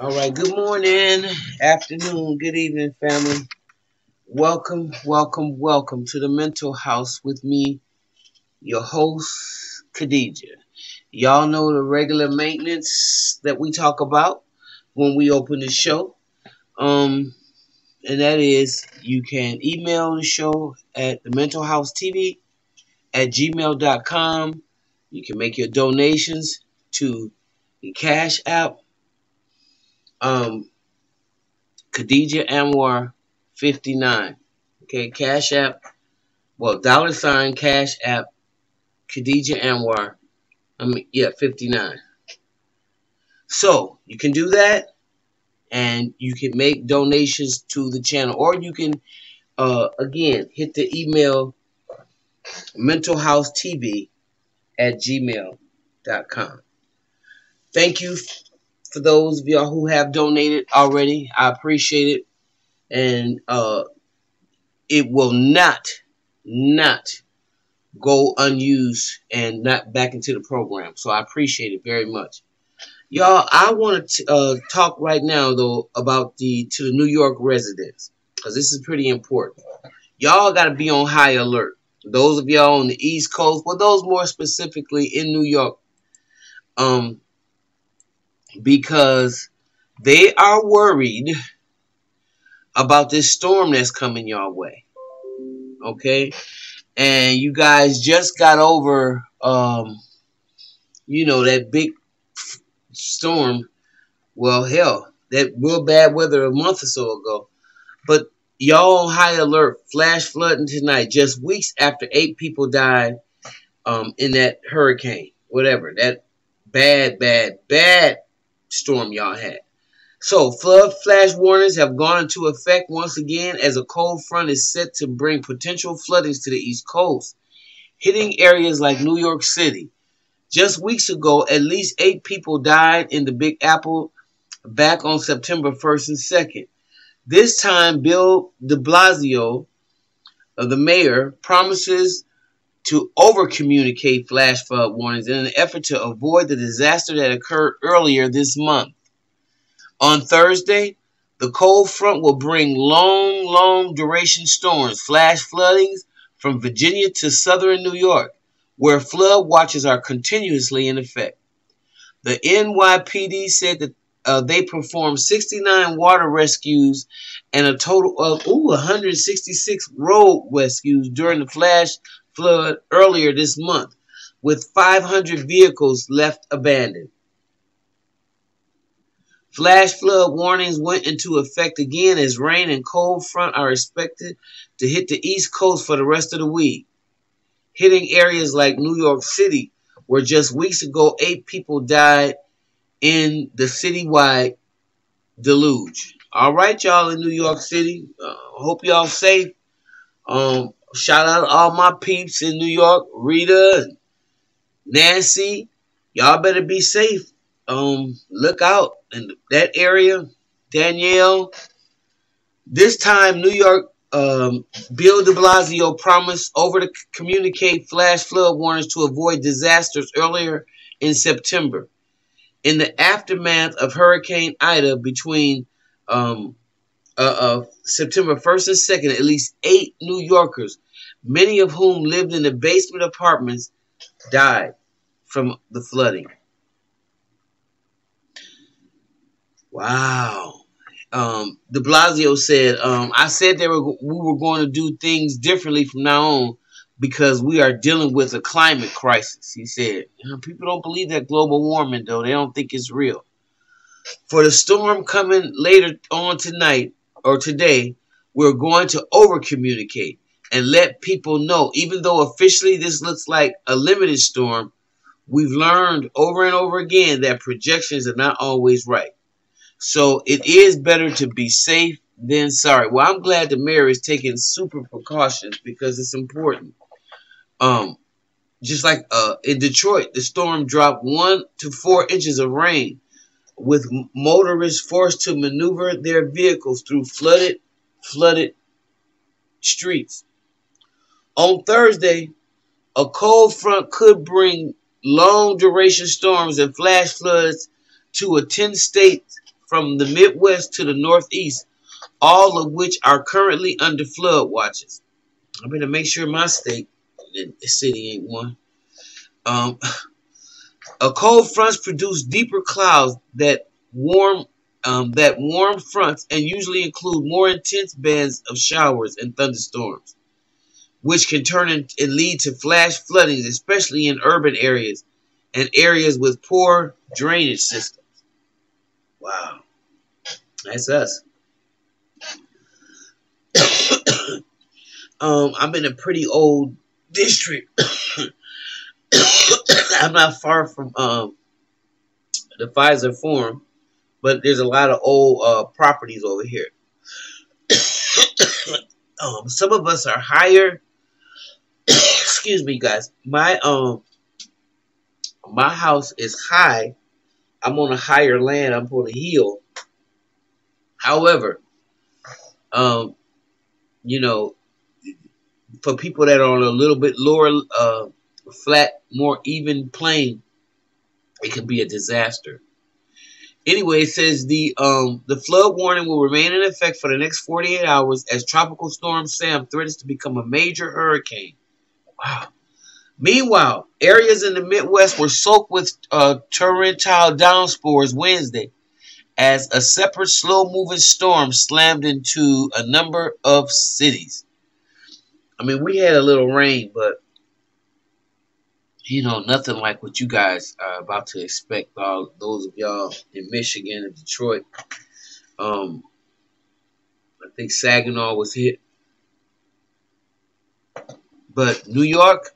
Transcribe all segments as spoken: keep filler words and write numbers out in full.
All right, good morning, afternoon, good evening, family. Welcome, welcome, welcome to the Mental House with me, your host, Khadijah. Y'all know the regular maintenance that we talk about when we open the show. Um, and that is, you can email the show at the mental house T V at gmail dot com. You can make your donations to the Cash App. Um, Khadijah Anwar fifty-nine. Okay, Cash App. Well, dollar sign Cash App. Khadijah Anwar. I mean, yeah, fifty-nine. So you can do that, and you can make donations to the channel, or you can, uh, again, hit the email mental house T V at gmail dot com. Thank you for those of y'all who have donated already. I appreciate it. And uh, it will not, not go unused and not back into the program. So I appreciate it very much. Y'all, I want to uh, talk right now, though, about the to the New York residents, because this is pretty important. Y'all got to be on high alert. Those of y'all on the East Coast, well, those more specifically in New York, um, because they are worried about this storm that's coming your way, okay? And you guys just got over, um, you know, that big storm. Well, hell, that real bad weather a month or so ago. But y'all on high alert, flash flooding tonight, just weeks after eight people died um, in that hurricane, whatever, that bad, bad, bad storm y'all had. So flood flash warnings have gone into effect once again as a cold front is set to bring potential floodings to the East Coast, hitting areas like New York City. Just weeks ago, at least eight people died in the Big Apple back on September first and second. This time, Bill de Blasio, uh, the mayor, promises to over-communicate flash flood warnings in an effort to avoid the disaster that occurred earlier this month. On Thursday, the cold front will bring long, long-duration storms, flash floodings from Virginia to southern New York, where flood watches are continuously in effect. The N Y P D said that Uh, they performed sixty-nine water rescues and a total of ooh, one hundred sixty-six road rescues during the flash flood earlier this month, with five hundred vehicles left abandoned. Flash flood warnings went into effect again as rain and cold front are expected to hit the East Coast for the rest of the week, hitting areas like New York City, where just weeks ago eight people died in the citywide deluge. All right, y'all in New York City. Uh, hope y'all safe. Um, shout out to all my peeps in New York, Rita, and Nancy. Y'all better be safe. Um, look out in that area, Danielle. This time, New York. Um, Bill de Blasio promised over to communicate flash flood warnings to avoid disasters earlier in September. In the aftermath of Hurricane Ida between um, uh, uh, September first and second, at least eight New Yorkers, many of whom lived in the basement apartments, died from the flooding. Wow. Um, de Blasio said, um, I said they were, we were going to do things differently from now on, because we are dealing with a climate crisis, he said. People don't believe that global warming, though. They don't think it's real. For the storm coming later on tonight or today, we're going to over-communicate and let people know. Even though officially this looks like a limited storm, we've learned over and over again that projections are not always right. So it is better to be safe than sorry. Well, I'm glad the mayor is taking super precautions, because it's important. Um, just like uh, in Detroit, the storm dropped one to four inches of rain, with motorists forced to maneuver their vehicles through flooded, flooded streets. On Thursday, a cold front could bring long-duration storms and flash floods to a ten-state from the Midwest to the Northeast, all of which are currently under flood watches. I'm going to make sure my state, the city ain't one. Um, a cold fronts produce deeper clouds that warm um, that warm fronts and usually include more intense bands of showers and thunderstorms, which can turn and lead to flash floodings, especially in urban areas and areas with poor drainage systems. Wow. That's us. um, I'm in a pretty old district. I'm not far from um, the Pfizer Forum, but there's a lot of old uh, properties over here. um, some of us are higher. Excuse me, guys. My um, my house is high. I'm on a higher land. I'm on a hill. However, um, you know, for people that are on a little bit lower, uh, flat, more even plain, it could be a disaster. Anyway, it says the um, the flood warning will remain in effect for the next forty-eight hours as Tropical Storm Sam threatens to become a major hurricane. Wow. Meanwhile, areas in the Midwest were soaked with uh, torrential downpours Wednesday as a separate slow-moving storm slammed into a number of cities. I mean, we had a little rain, but, you know, nothing like what you guys are about to expect, all those of y'all in Michigan and Detroit. Um, I think Saginaw was hit. But New York,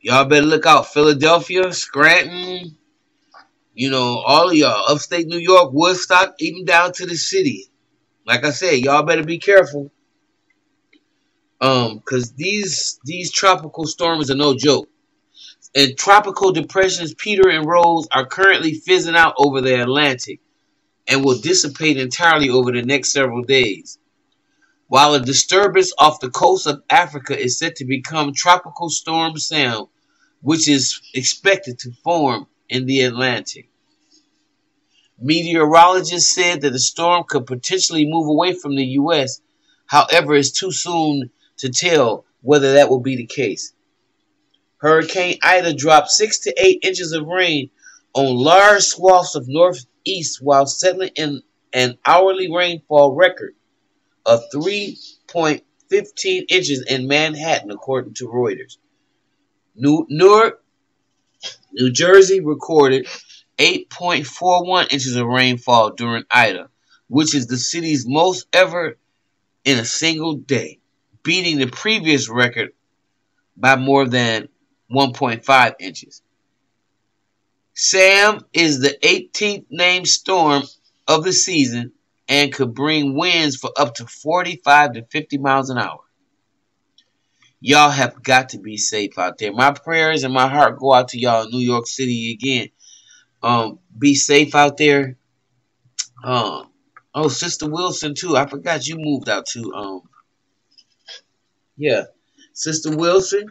y'all better look out. Philadelphia, Scranton, you know, all of y'all. Upstate New York, Woodstock, even down to the city. Like I said, y'all better be careful. Um, 'cause these, these tropical storms are no joke. And tropical depressions Peter and Rose are currently fizzing out over the Atlantic and will dissipate entirely over the next several days, while a disturbance off the coast of Africa is set to become Tropical Storm Sam, which is expected to form in the Atlantic. Meteorologists said that the storm could potentially move away from the U S However, it's too soon to tell whether that will be the case. Hurricane Ida dropped six to eight inches of rain on large swaths of northeast while settling in an hourly rainfall record of three point one five inches in Manhattan, according to Reuters. New Newark, New Jersey recorded eight point four one inches of rainfall during Ida, which is the city's most ever in a single day, beating the previous record by more than one point five inches. Sam is the eighteenth named storm of the season and could bring winds for up to forty-five to fifty miles an hour. Y'all have got to be safe out there. My prayers and my heart go out to y'all in New York City again. Um, be safe out there. Um, oh, Sister Wilson too. I forgot you moved out too. Um, yeah. Sister Wilson,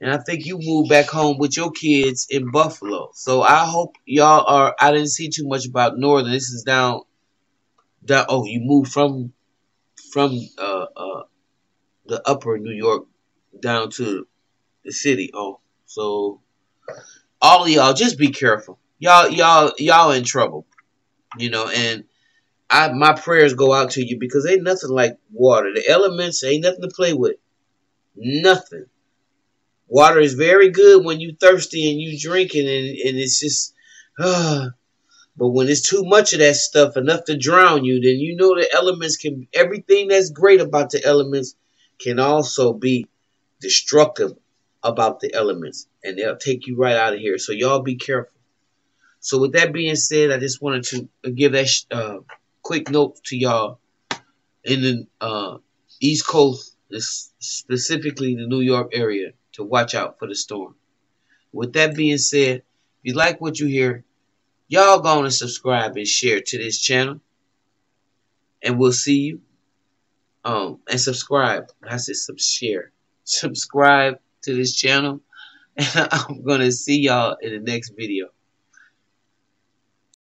and I think you moved back home with your kids in Buffalo. So I hope y'all are, I didn't see too much about Northern. This is down, down oh, you moved from from uh, uh, the upper New York down to the city. Oh, so all of y'all, just be careful. Y'all, y'all, y'all in trouble, you know, and I my prayers go out to you because ain't nothing like water. The elements ain't nothing to play with. Nothing. Water is very good when you thirsty and you drinking and, and it's just, uh, but when it's too much of that stuff, enough to drown you, then you know the elements can, everything that's great about the elements can also be destructive about the elements, and they'll take you right out of here. So y'all be careful. So with that being said, I just wanted to give that sh uh, quick note to y'all in the uh, East Coast, specifically the New York area, to watch out for the storm. With that being said, if you like what you hear, y'all go on and subscribe and share to this channel. And we'll see you. Um, and subscribe. I said sub share. Subscribe to this channel. And I'm going to see y'all in the next video.